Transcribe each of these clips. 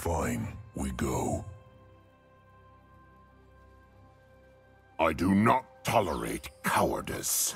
Fine, we go. I do not tolerate cowardice.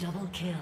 Double kill.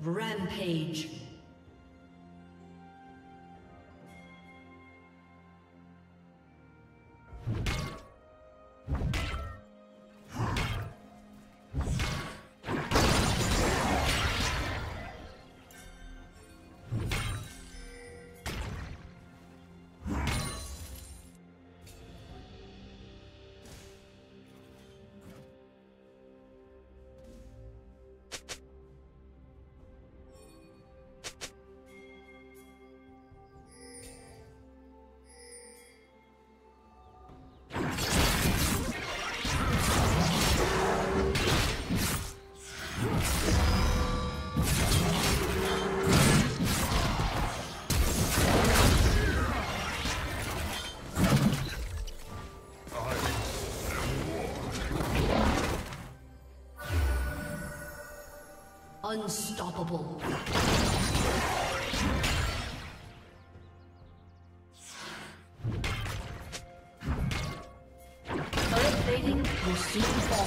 Rampage. Unstoppable. Turret plating will soon fall.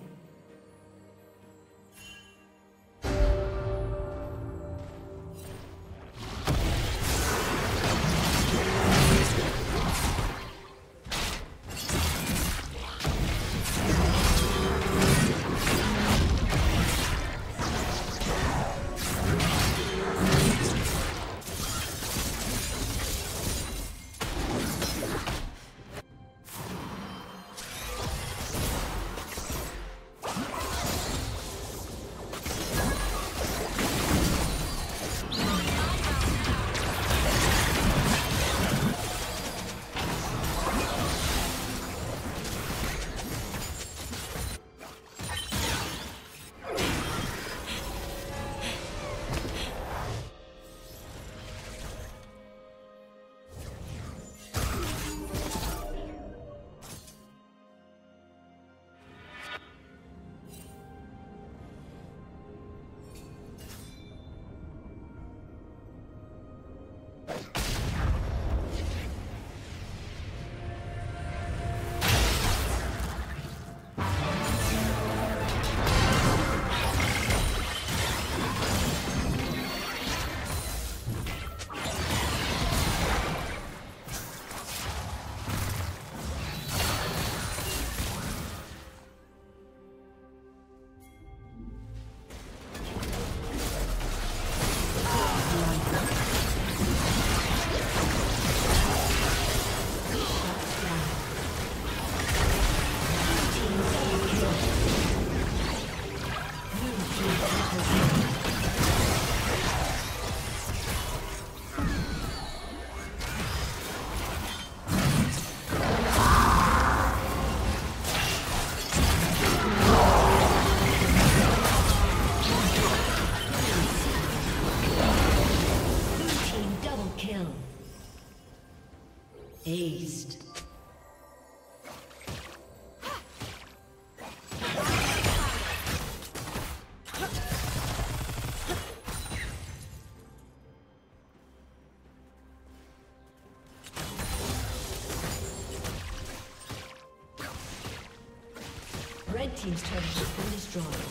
Red team's turret has been destroyed.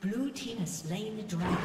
Blue team has slain the dragon.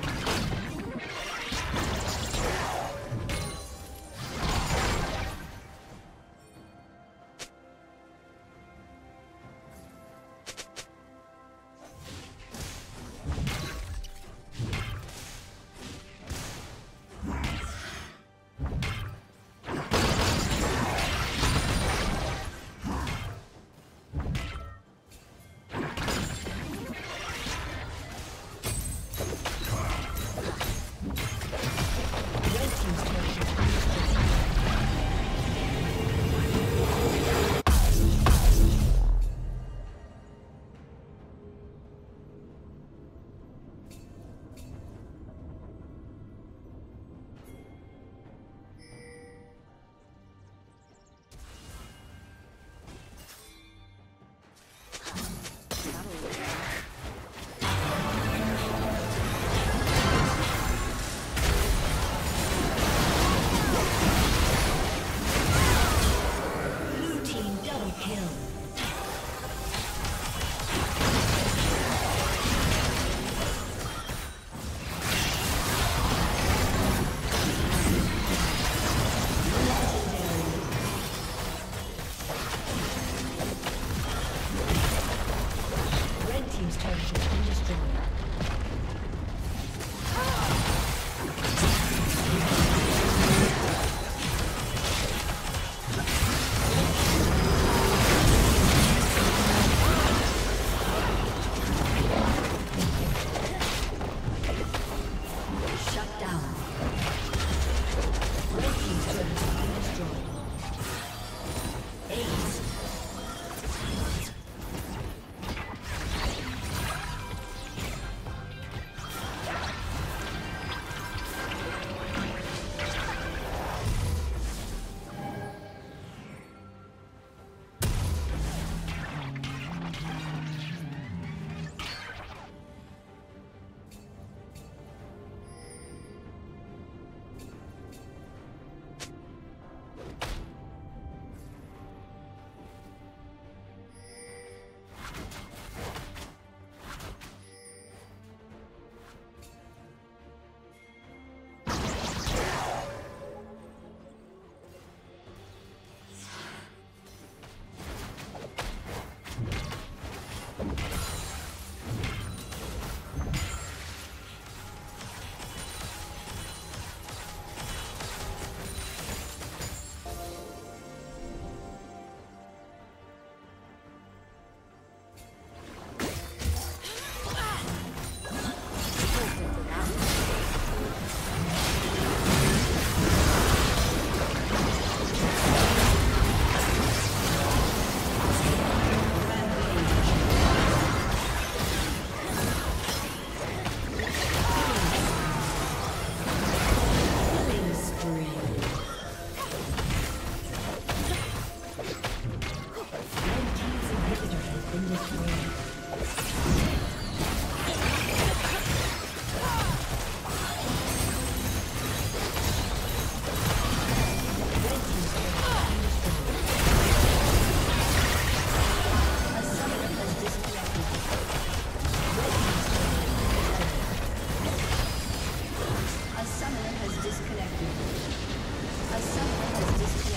disconnected. A summoner has disconnected.